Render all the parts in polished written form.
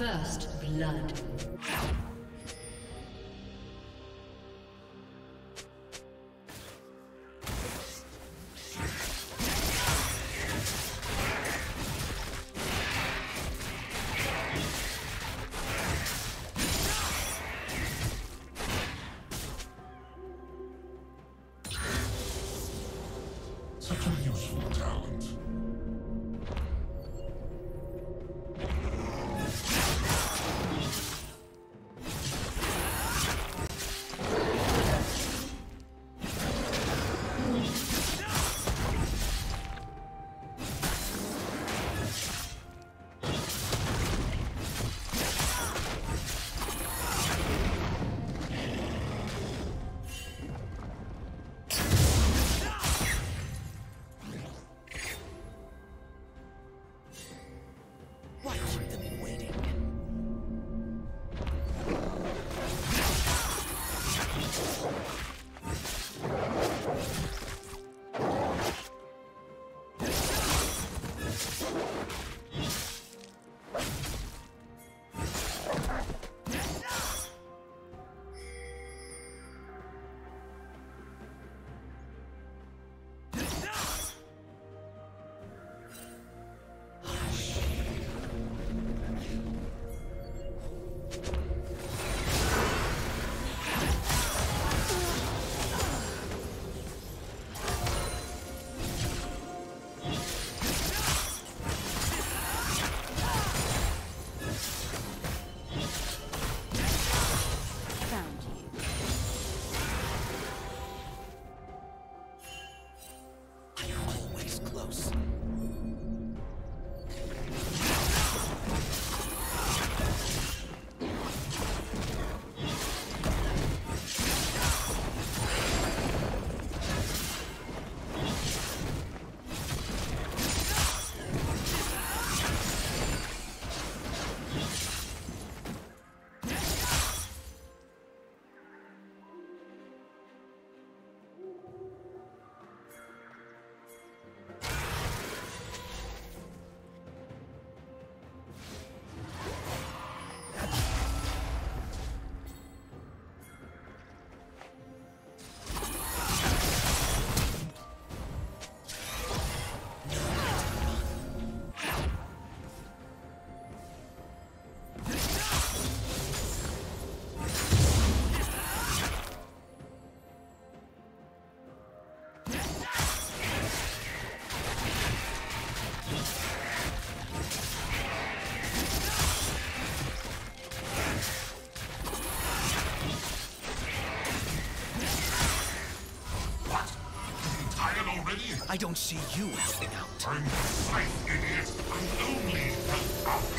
First blood. I don't see you helping out. I'm right, idiot. I only help out.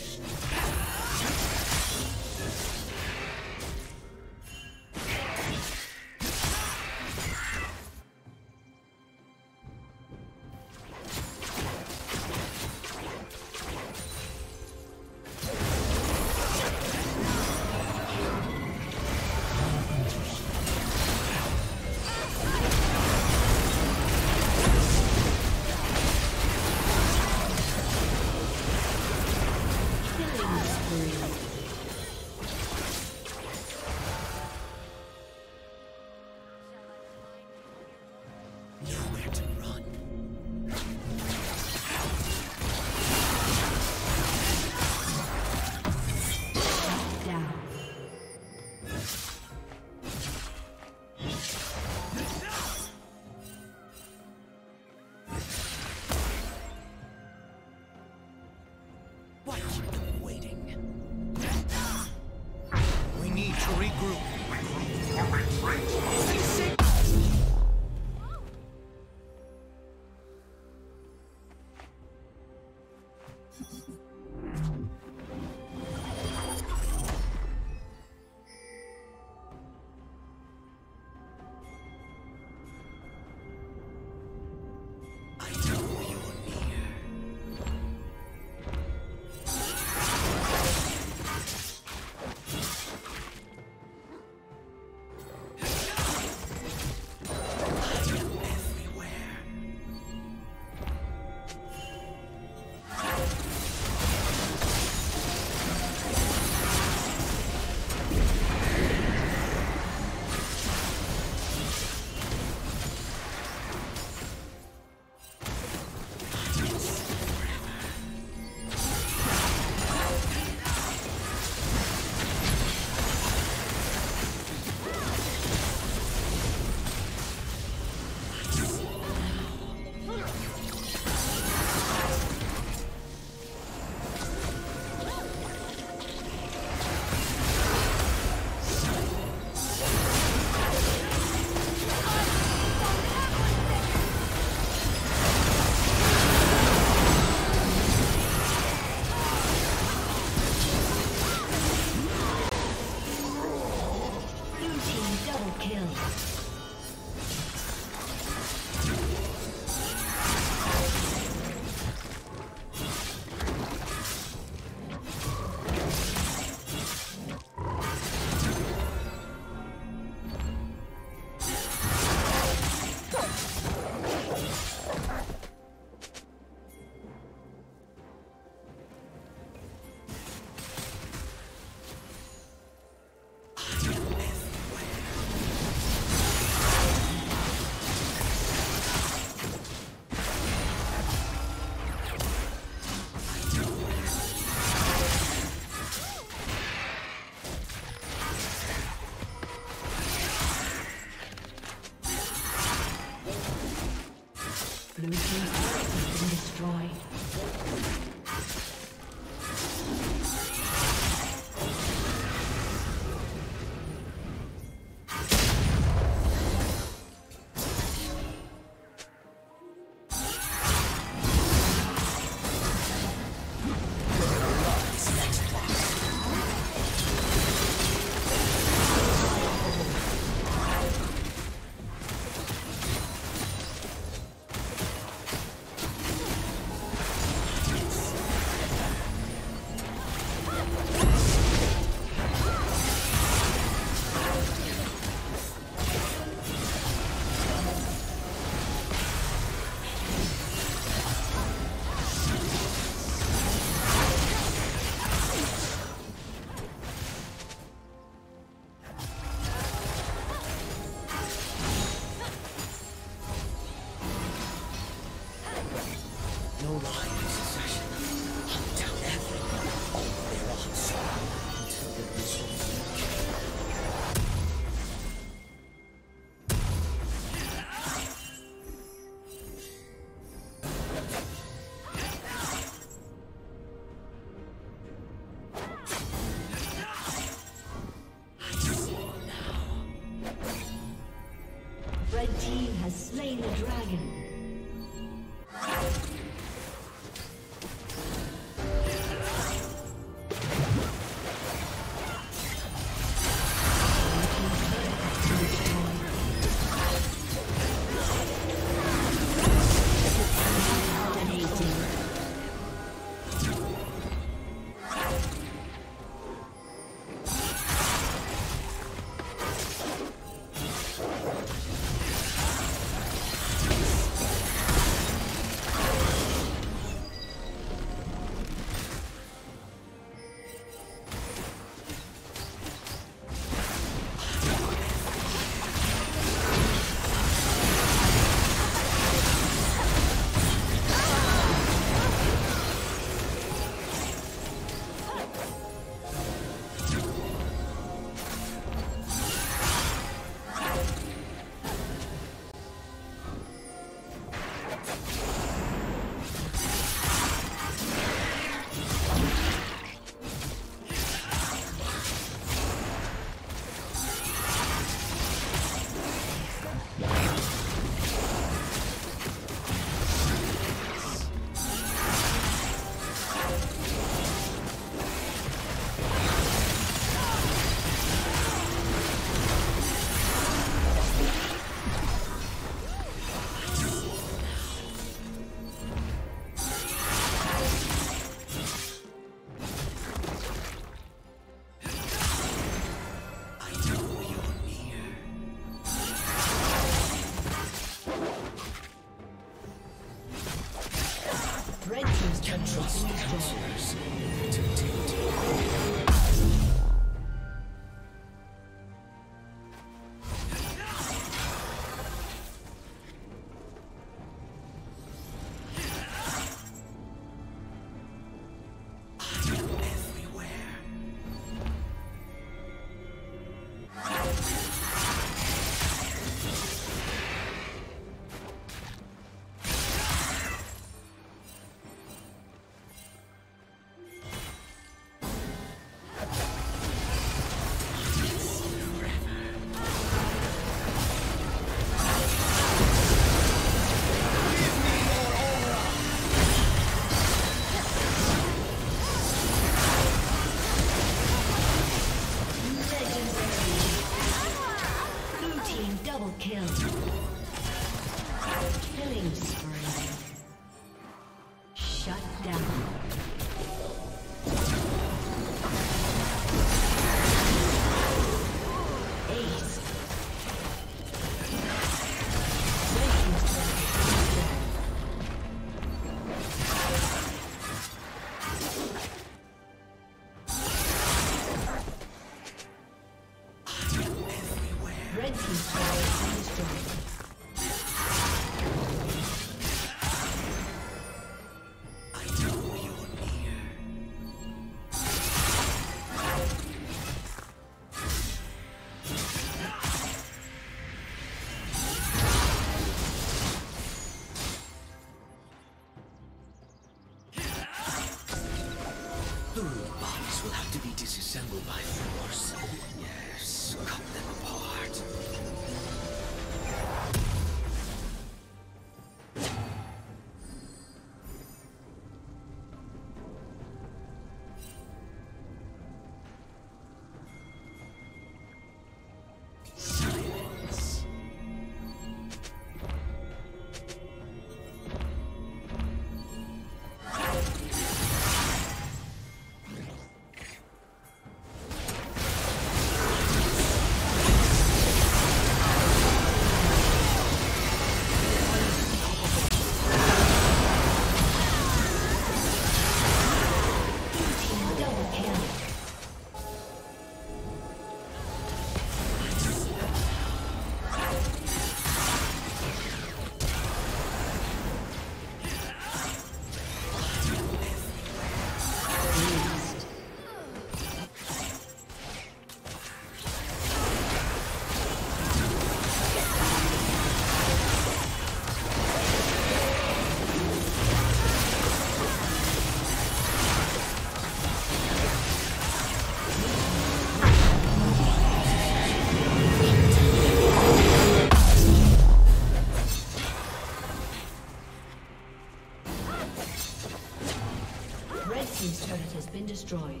Destroyed.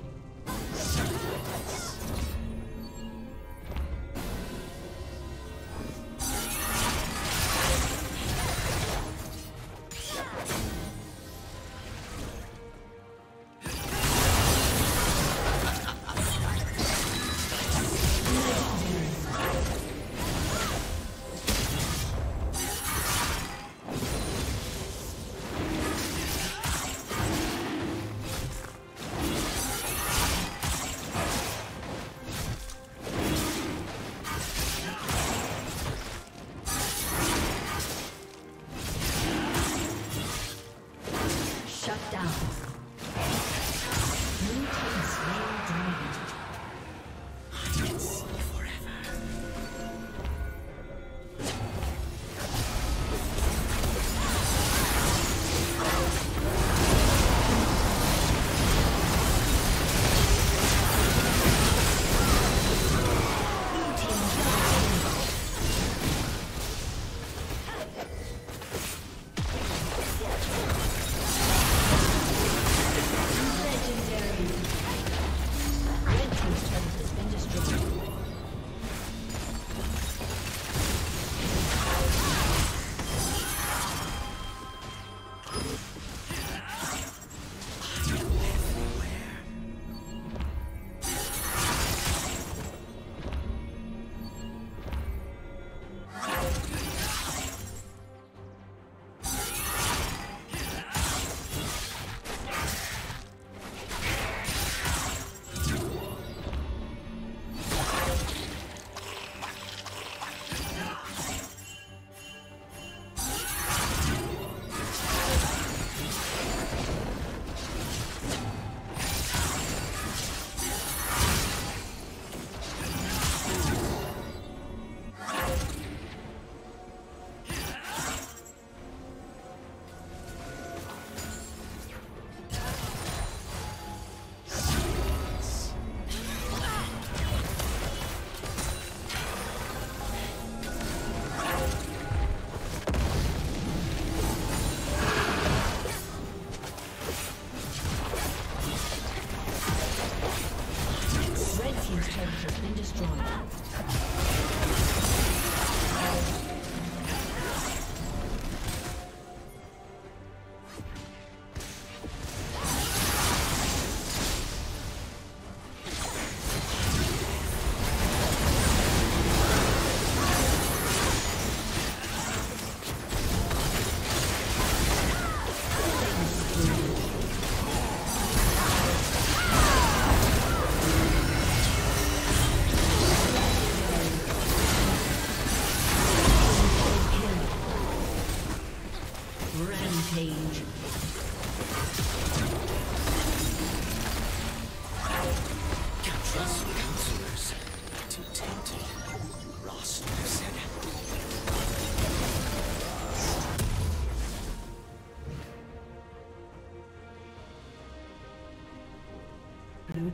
Blue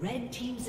Red team's